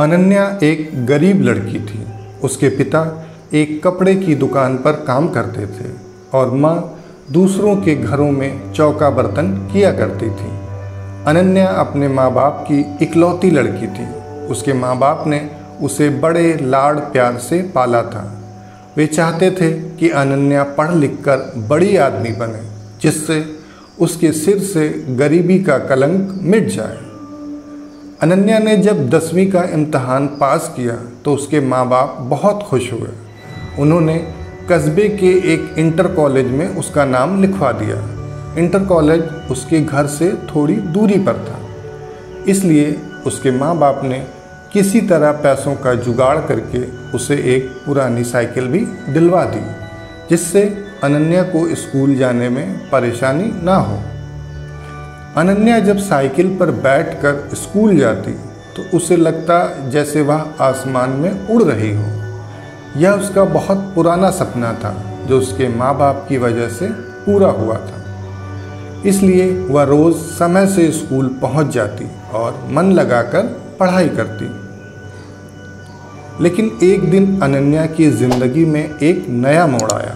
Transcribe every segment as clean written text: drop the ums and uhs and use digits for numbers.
अनन्या एक गरीब लड़की थी। उसके पिता एक कपड़े की दुकान पर काम करते थे और माँ दूसरों के घरों में चौका बर्तन किया करती थी। अनन्या अपने माँ बाप की इकलौती लड़की थी। उसके माँ बाप ने उसे बड़े लाड़ प्यार से पाला था। वे चाहते थे कि अनन्या पढ़ लिखकर बड़ी आदमी बने, जिससे उसके सिर से गरीबी का कलंक मिट जाए। अनन्या ने जब 10वीं का इम्तहान पास किया तो उसके माँ बाप बहुत खुश हुए। उन्होंने कस्बे के एक इंटर कॉलेज में उसका नाम लिखवा दिया। इंटर कॉलेज उसके घर से थोड़ी दूरी पर था, इसलिए उसके माँ बाप ने किसी तरह पैसों का जुगाड़ करके उसे एक पुरानी साइकिल भी दिलवा दी, जिससे अनन्या को स्कूल जाने में परेशानी ना हो। अनन्या जब साइकिल पर बैठकर स्कूल जाती तो उसे लगता जैसे वह आसमान में उड़ रही हो। यह उसका बहुत पुराना सपना था जो उसके माँ बाप की वजह से पूरा हुआ था, इसलिए वह रोज़ समय से स्कूल पहुँच जाती और मन लगाकर पढ़ाई करती। लेकिन एक दिन अनन्या की ज़िंदगी में एक नया मोड़ आया।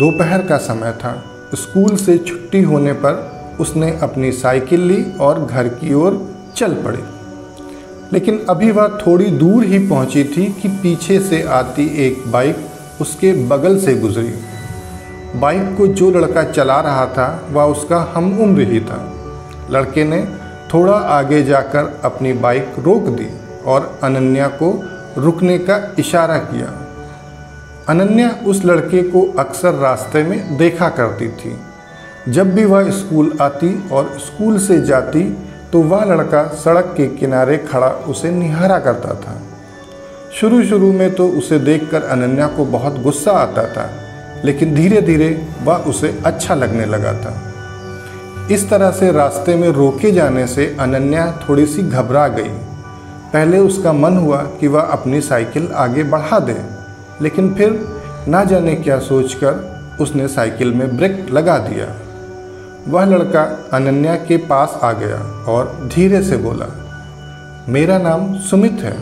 दोपहर का समय था। स्कूल से छुट्टी होने पर उसने अपनी साइकिल ली और घर की ओर चल पड़ी। लेकिन अभी वह थोड़ी दूर ही पहुंची थी कि पीछे से आती एक बाइक उसके बगल से गुजरी। बाइक को जो लड़का चला रहा था वह उसका हम उम्र ही था। लड़के ने थोड़ा आगे जाकर अपनी बाइक रोक दी और अनन्या को रुकने का इशारा किया। अनन्या उस लड़के को अक्सर रास्ते में देखा करती थी। जब भी वह स्कूल आती और स्कूल से जाती तो वह लड़का सड़क के किनारे खड़ा उसे निहारा करता था। शुरू शुरू में तो उसे देखकर अनन्या को बहुत गुस्सा आता था, लेकिन धीरे धीरे वह उसे अच्छा लगने लगा था। इस तरह से रास्ते में रोके जाने से अनन्या थोड़ी सी घबरा गई। पहले उसका मन हुआ कि वह अपनी साइकिल आगे बढ़ा दे, लेकिन फिर ना जाने क्या सोचकर उसने साइकिल में ब्रेक लगा दिया। वह लड़का अनन्या के पास आ गया और धीरे से बोला, मेरा नाम सुमित है।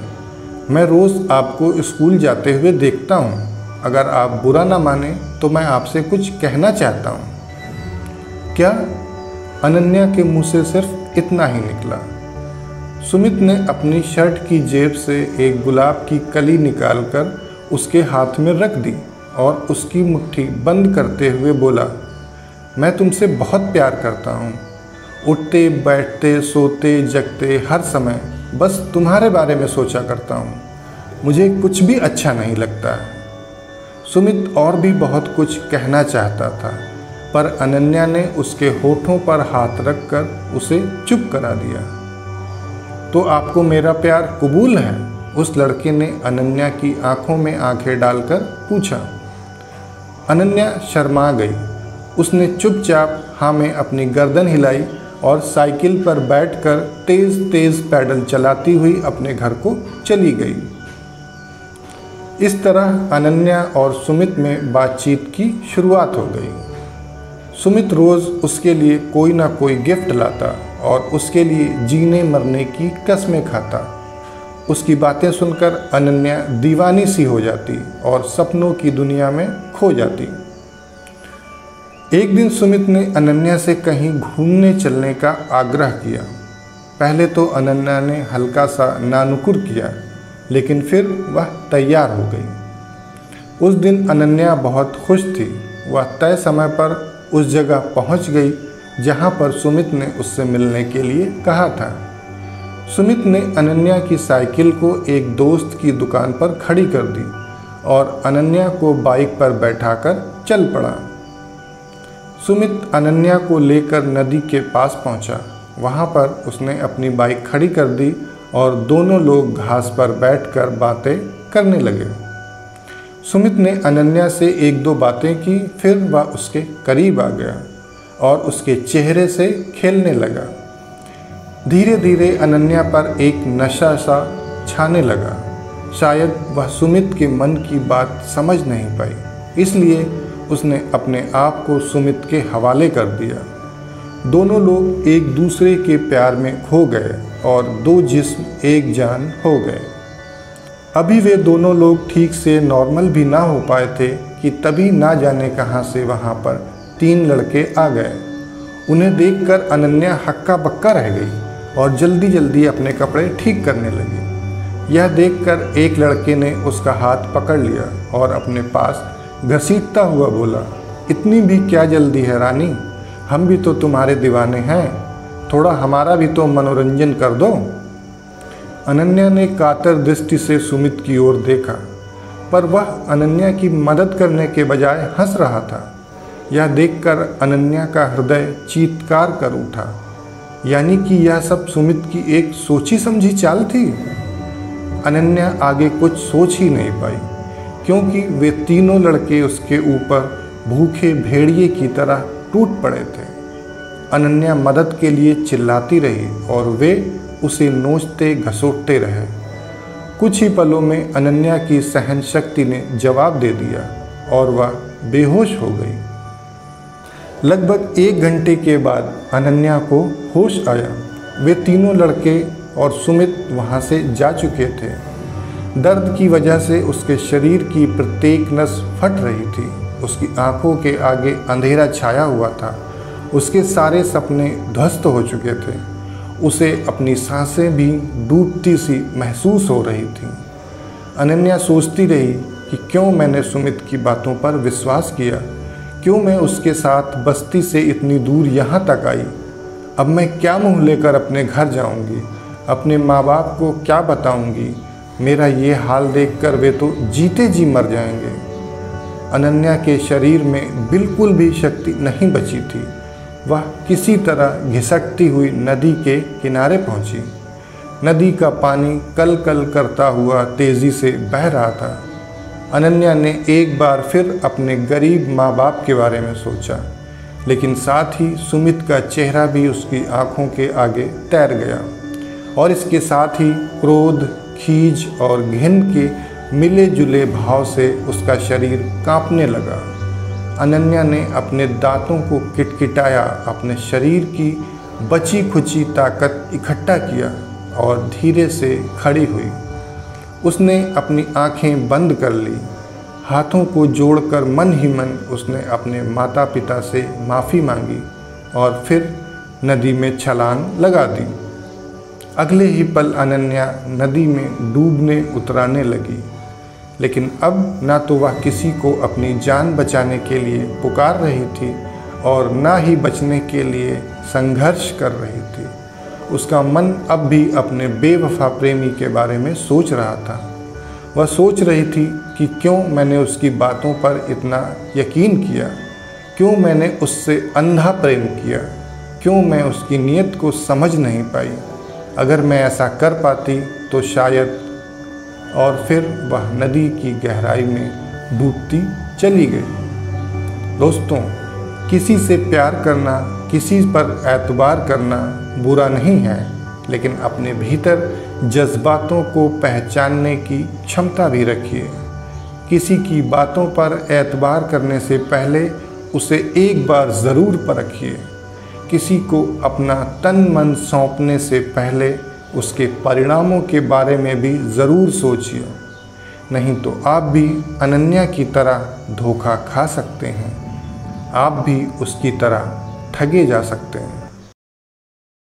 मैं रोज़ आपको स्कूल जाते हुए देखता हूँ। अगर आप बुरा ना माने तो मैं आपसे कुछ कहना चाहता हूँ। क्या? अनन्या के मुंह से सिर्फ इतना ही निकला। सुमित ने अपनी शर्ट की जेब से एक गुलाब की कली निकालकर उसके हाथ में रख दी और उसकी मुट्ठी बंद करते हुए बोला, मैं तुमसे बहुत प्यार करता हूँ। उठते बैठते सोते जगते हर समय बस तुम्हारे बारे में सोचा करता हूँ। मुझे कुछ भी अच्छा नहीं लगता है। सुमित और भी बहुत कुछ कहना चाहता था, पर अनन्या ने उसके होठों पर हाथ रखकर उसे चुप करा दिया। तो आपको मेरा प्यार कबूल है? उस लड़के ने अनन्या की आंखों में आंखें डालकर पूछा। अनन्या शर्मा गई। उसने चुपचाप हाँ में अपनी गर्दन हिलाई और साइकिल पर बैठकर तेज़ तेज़ पैडल चलाती हुई अपने घर को चली गई। इस तरह अनन्या और सुमित में बातचीत की शुरुआत हो गई। सुमित रोज़ उसके लिए कोई ना कोई गिफ्ट लाता और उसके लिए जीने मरने की कसमें खाता। उसकी बातें सुनकर अनन्या दीवानी सी हो जाती और सपनों की दुनिया में खो जाती। एक दिन सुमित ने अनन्या से कहीं घूमने चलने का आग्रह किया। पहले तो अनन्या ने हल्का सा नानुकुर किया, लेकिन फिर वह तैयार हो गई। उस दिन अनन्या बहुत खुश थी। वह तय समय पर उस जगह पहुंच गई जहां पर सुमित ने उससे मिलने के लिए कहा था। सुमित ने अनन्या की साइकिल को एक दोस्त की दुकान पर खड़ी कर दी और अनन्या को बाइक पर बैठाकर चल पड़ा। सुमित अनन्या को लेकर नदी के पास पहुंचा। वहां पर उसने अपनी बाइक खड़ी कर दी और दोनों लोग घास पर बैठकर बातें करने लगे। सुमित ने अनन्या से एक दो बातें की, फिर वह उसके करीब आ गया और उसके चेहरे से खेलने लगा। धीरे धीरे अनन्या पर एक नशा सा छाने लगा। शायद वह सुमित के मन की बात समझ नहीं पाई, इसलिए उसने अपने आप को सुमित के हवाले कर दिया। दोनों लोग एक दूसरे के प्यार में खो गए और दो जिस्म एक जान हो गए। अभी वे दोनों लोग ठीक से नॉर्मल भी ना हो पाए थे कि तभी ना जाने कहां से वहां पर तीन लड़के आ गए। उन्हें देखकर अनन्या हक्का बक्का रह गई और जल्दी जल्दी अपने कपड़े ठीक करने लगी। यह देखकर एक लड़के ने उसका हाथ पकड़ लिया और अपने पास घसीटता हुआ बोला, इतनी भी क्या जल्दी है रानी, हम भी तो तुम्हारे दीवाने हैं, थोड़ा हमारा भी तो मनोरंजन कर दो। अनन्या ने कातर दृष्टि से सुमित की ओर देखा, पर वह अनन्या की मदद करने के बजाय हंस रहा था। यह देखकर अनन्या का हृदय चीत्कार कर उठा। यानी कि यह सब सुमित की एक सोची समझी चाल थी। अनन्या आगे कुछ सोच ही नहीं पाई, क्योंकि वे तीनों लड़के उसके ऊपर भूखे भेड़िए की तरह टूट पड़े थे। अनन्या मदद के लिए चिल्लाती रही और वे उसे नोचते घसीटते रहे। कुछ ही पलों में अनन्या की सहन शक्ति ने जवाब दे दिया और वह बेहोश हो गई। लगभग 1 घंटे के बाद अनन्या को होश आया। वे तीनों लड़के और सुमित वहां से जा चुके थे। दर्द की वजह से उसके शरीर की प्रत्येक नस फट रही थी। उसकी आंखों के आगे अंधेरा छाया हुआ था। उसके सारे सपने ध्वस्त हो चुके थे। उसे अपनी सांसें भी डूबती सी महसूस हो रही थीं। अनन्या सोचती रही कि क्यों मैंने सुमित की बातों पर विश्वास किया, क्यों मैं उसके साथ बस्ती से इतनी दूर यहाँ तक आई। अब मैं क्या मुँह लेकर अपने घर जाऊँगी, अपने माँ बाप को क्या बताऊँगी, मेरा ये हाल देखकर वे तो जीते जी मर जाएंगे। अनन्या के शरीर में बिल्कुल भी शक्ति नहीं बची थी। वह किसी तरह घिसकती हुई नदी के किनारे पहुंची। नदी का पानी कल कल करता हुआ तेज़ी से बह रहा था। अनन्या ने एक बार फिर अपने गरीब माँ बाप के बारे में सोचा, लेकिन साथ ही सुमित का चेहरा भी उसकी आंखों के आगे तैर गया और इसके साथ ही क्रोध, खीज और घिन के मिले जुले भाव से उसका शरीर कांपने लगा। अनन्या ने अपने दांतों को किटकिटाया, अपने शरीर की बची खुची ताकत इकट्ठा किया और धीरे से खड़ी हुई। उसने अपनी आंखें बंद कर ली। हाथों को जोड़कर मन ही मन उसने अपने माता पिता से माफ़ी मांगी और फिर नदी में छलांग लगा दी। अगले ही पल अनन्या नदी में डूबने उतराने लगी, लेकिन अब ना तो वह किसी को अपनी जान बचाने के लिए पुकार रही थी और ना ही बचने के लिए संघर्ष कर रही थी। उसका मन अब भी अपने बेवफा प्रेमी के बारे में सोच रहा था। वह सोच रही थी कि क्यों मैंने उसकी बातों पर इतना यकीन किया, क्यों मैंने उससे अंधा प्रेम किया, क्यों मैं उसकी नीयत को समझ नहीं पाई। अगर मैं ऐसा कर पाती तो शायद। और फिर वह नदी की गहराई में डूबती चली गई। दोस्तों, किसी से प्यार करना, किसी पर एतबार करना बुरा नहीं है, लेकिन अपने भीतर जज्बातों को पहचानने की क्षमता भी रखिए। किसी की बातों पर एतबार करने से पहले उसे एक बार ज़रूर परखिए। किसी को अपना तन मन सौंपने से पहले उसके परिणामों के बारे में भी ज़रूर सोचिए, नहीं तो आप भी अनन्या की तरह धोखा खा सकते हैं, आप भी उसकी तरह ठगे जा सकते हैं।